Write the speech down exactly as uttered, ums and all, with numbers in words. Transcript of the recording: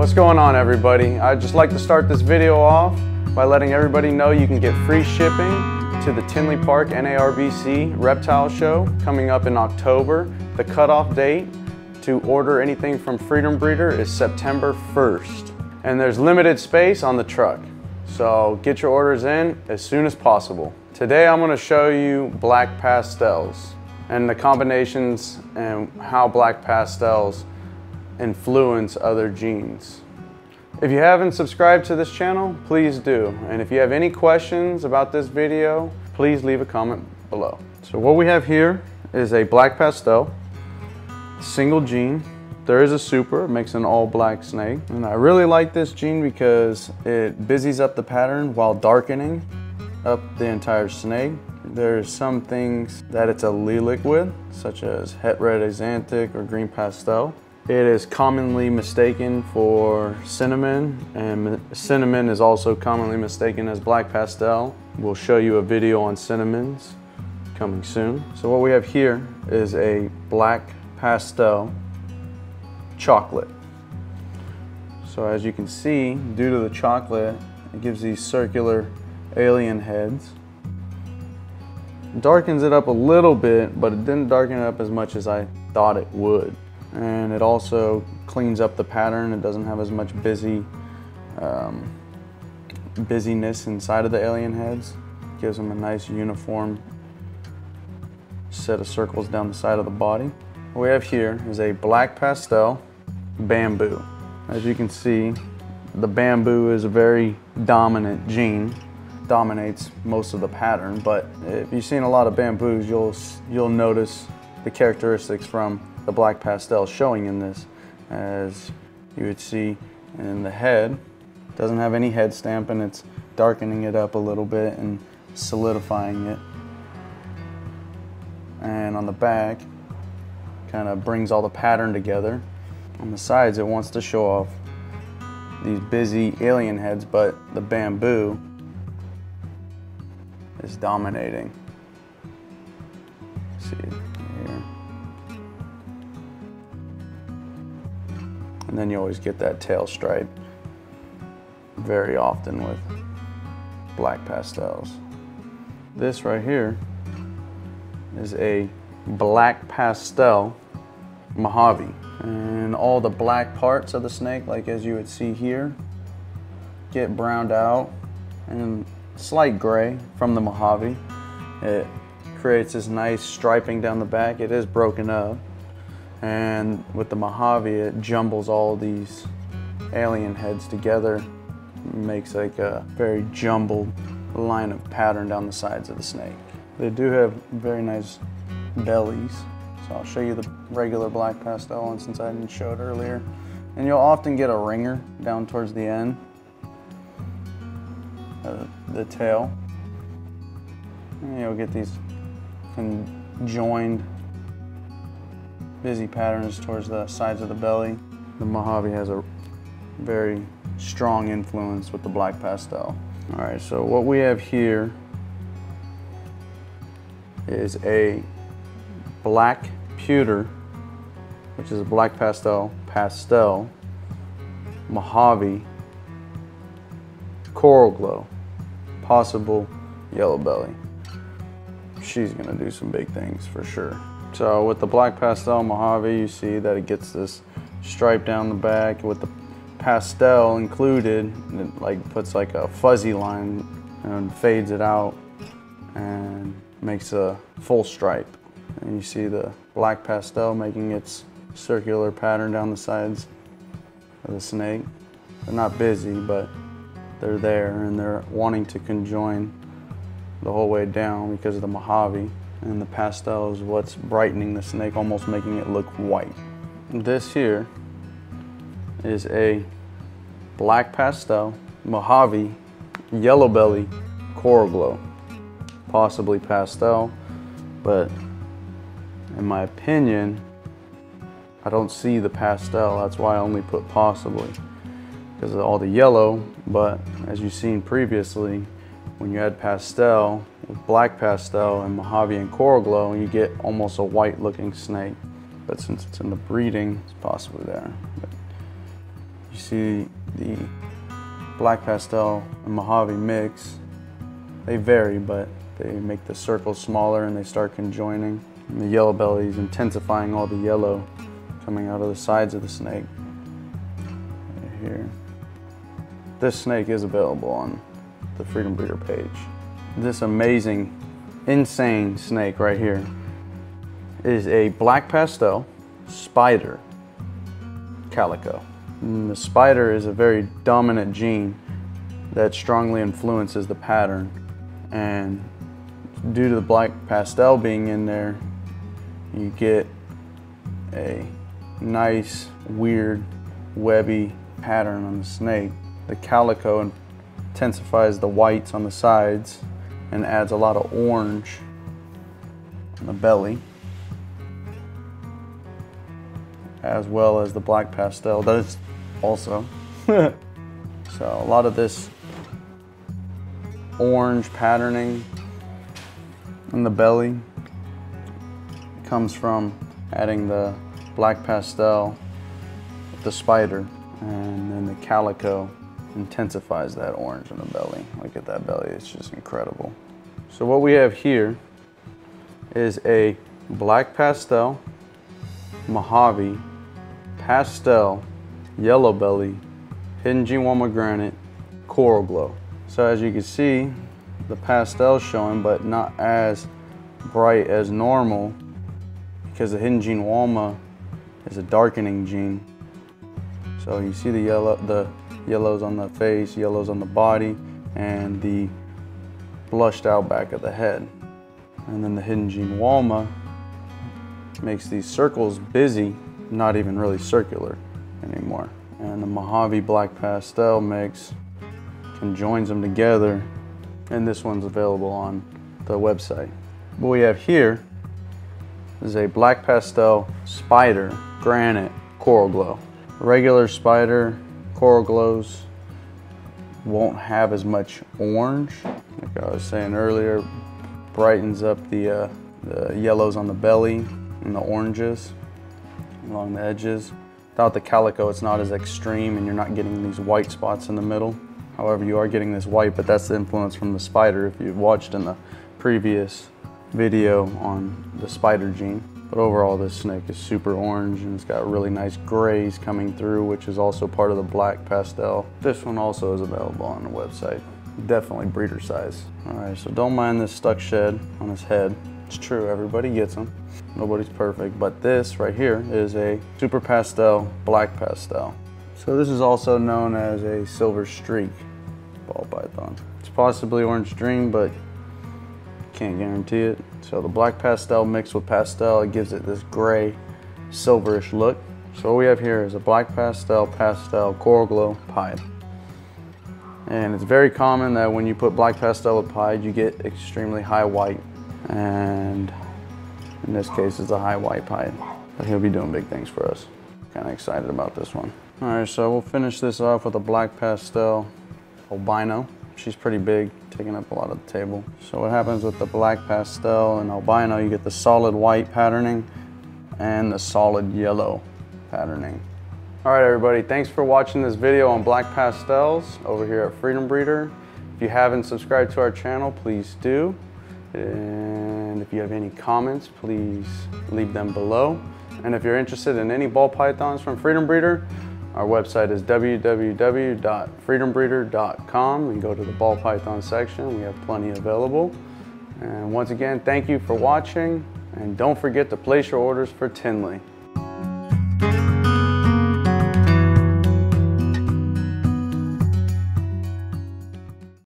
What's going on, everybody? I'd just like to start this video off by letting everybody know you can get free shipping to the Tinley Park N A R B C Reptile Show coming up in October. The cutoff date to order anything from Freedom Breeder is September first. And there's limited space on the truck, so get your orders in as soon as possible. Today I'm going to show you black pastels and the combinations and how black pastels influence other genes. If you haven't subscribed to this channel, please do. And if you have any questions about this video, please leave a comment below. So what we have here is a black pastel, single gene. There is a super, makes an all black snake. And I really like this gene because it busies up the pattern while darkening up the entire snake. There's some things that it's allelic with, such as het red azanthic or green pastel. It is commonly mistaken for cinnamon, and cinnamon is also commonly mistaken as black pastel. We'll show you a video on cinnamons coming soon. So what we have here is a black pastel chocolate. So as you can see, due to the chocolate, it gives these circular alien heads. Darkens it up a little bit, but it didn't darken it up as much as I thought it would. And it also cleans up the pattern. It doesn't have as much busy um, busyness inside of the alien heads. It gives them a nice uniform set of circles down the side of the body. What we have here is a black pastel bamboo. As you can see, the bamboo is a very dominant gene. Dominates most of the pattern, but if you've seen a lot of bamboos, you'll you'll notice the characteristics from the black pastel showing in this. As you would see in the head, it doesn't have any head stamp, and it's darkening it up a little bit and solidifying it. And on the back, kind of brings all the pattern together. On the sides, it wants to show off these busy alien heads, but the bamboo is dominating. Let's see here. And then you always get that tail stripe very often with black pastels. This right here is a black pastel Mojave. And all the black parts of the snake, like as you would see here, get browned out and slight gray from the Mojave. It creates this nice striping down the back. It is broken up, and with the Mojave, it jumbles all these alien heads together. It makes like a very jumbled line of pattern down the sides of the snake. They do have very nice bellies, so I'll show you the regular black pastel one since I didn't show it earlier. And you'll often get a ringer down towards the end. Uh, the tail, and you'll get these conjoined busy patterns towards the sides of the belly. The Mojave has a very strong influence with the black pastel. All right, so what we have here is a black pewter, which is a black pastel, pastel, Mojave, coral glow, possible yellow belly. She's gonna do some big things for sure. So with the black pastel Mojave, you see that it gets this stripe down the back. With the pastel included, it like puts like a fuzzy line and fades it out and makes a full stripe. And you see the black pastel making its circular pattern down the sides of the snake. They're not busy, but they're there, and they're wanting to conjoin the whole way down because of the Mojave, and the pastel is what's brightening the snake, almost making it look white. This here is a black pastel Mojave yellow belly coral glow, possibly pastel, but in my opinion, I don't see the pastel. That's why I only put possibly, because of all the yellow. But as you've seen previously, when you add pastel, black pastel and Mojave and coral glow, you get almost a white looking snake. But since it's in the breeding, it's possibly there. But You see the Black Pastel and Mojave mix. They vary, but they make the circles smaller and they start conjoining. And the yellow belly is intensifying all the yellow coming out of the sides of the snake. Right here. This snake is available on the Freedom Breeder page. This amazing, insane snake right here is a Black Pastel spider calico. And the spider is a very dominant gene that strongly influences the pattern. And due to the Black Pastel being in there, you get a nice, weird, webby pattern on the snake. The calico intensifies the whites on the sides and adds a lot of orange on the belly, as well as the Black Pastel does also. So a lot of this orange patterning in the belly comes from adding the Black Pastel, the spider, and then the calico intensifies that orange in the belly. Look at that belly, it's just incredible. So what we have here is a Black Pastel, Mojave, Pastel, Yellow Belly, Hidden G one Granite, Coral Glow. So as you can see, the pastel's showing, but not as bright as normal, because the Hidden G one is a darkening gene. So you see the yellow, the yellows on the face, yellows on the body, and the blushed out back of the head. And then the Hidden G one makes these circles busy, not even really circular anymore. And the Mojave Black Pastel mix conjoins them together, and this one's available on the website. What we have here is a Black Pastel Spider Granite Coral Glow. Regular Spider Coral Glows won't have as much orange. Like I was saying earlier, brightens up the, uh, the yellows on the belly and the oranges along the edges. Without the calico, it's not as extreme and you're not getting these white spots in the middle. However, you are getting this white, but that's the influence from the spider if you've watched in the previous video on the spider gene. But overall, this snake is super orange and it's got really nice grays coming through, which is also part of the Black Pastel. This one also is available on the website. Definitely breeder size. All right, so don't mind this stuck shed on his head. It's true, everybody gets them. Nobody's perfect, but this right here is a Super Pastel, Black Pastel. So this is also known as a Silver Streak Ball Python. It's possibly Orange Dream, but can't guarantee it. So the Black Pastel mixed with pastel, it gives it this gray, silverish look. So what we have here is a Black Pastel, Pastel, Coral Glow, Pied. And it's very common that when you put Black Pastel with Pied, you get extremely high white. And in this case, it's a high white Pied. But he'll be doing big things for us. Kind of excited about this one. All right, so we'll finish this off with a Black Pastel Albino. She's pretty big, taking up a lot of the table. So what happens with the Black Pastel and Albino, you get the solid white patterning and the solid yellow patterning. All right, everybody, thanks for watching this video on Black Pastels over here at Freedom Breeder. If you haven't subscribed to our channel, please do. And if you have any comments, please leave them below. And if you're interested in any ball pythons from Freedom Breeder, our website is w w w dot freedom breeder dot com and go to the ball python section. We have plenty available. And once again, thank you for watching, and don't forget to place your orders for Tinley.